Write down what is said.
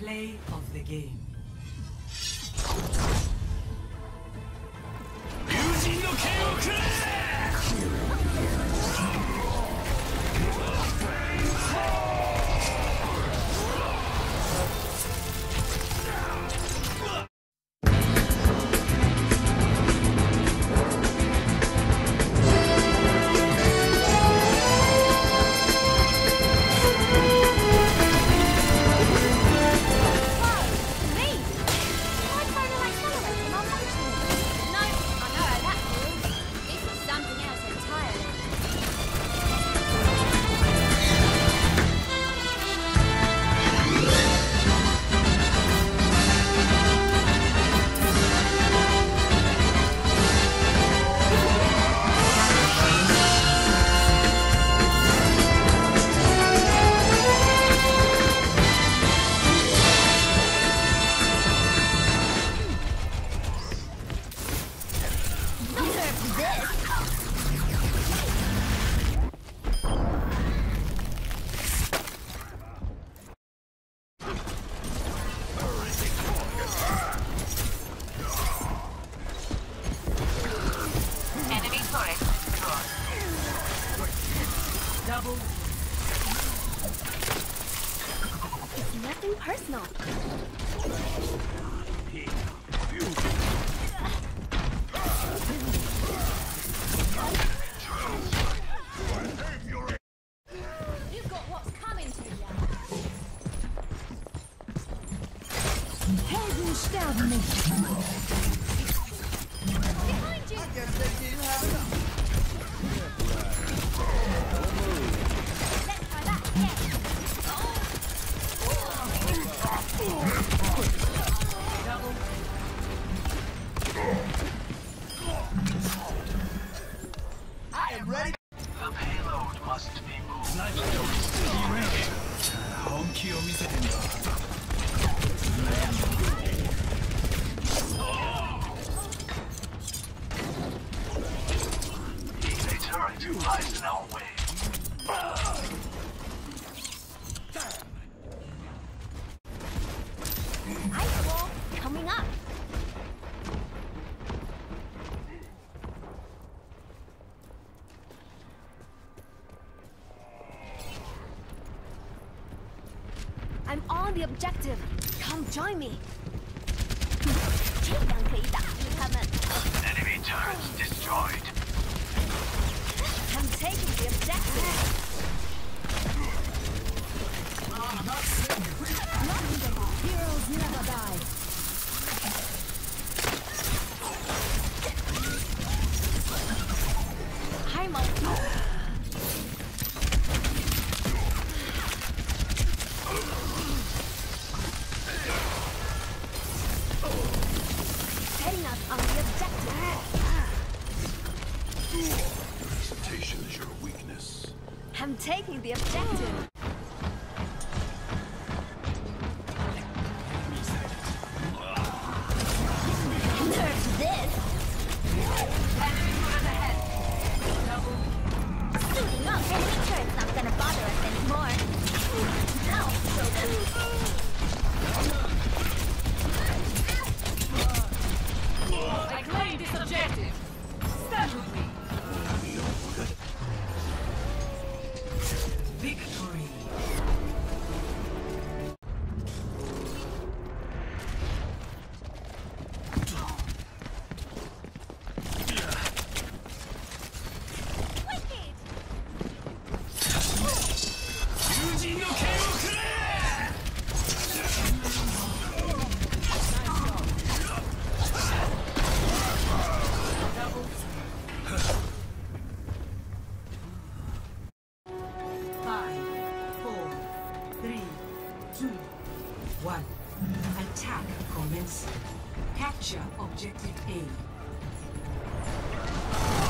Play of the game. The objective. Come join me. Enemy turrets destroyed. I'm taking the objective. Heroes never die. Hi, Monkey. Taking the objective. Objective A.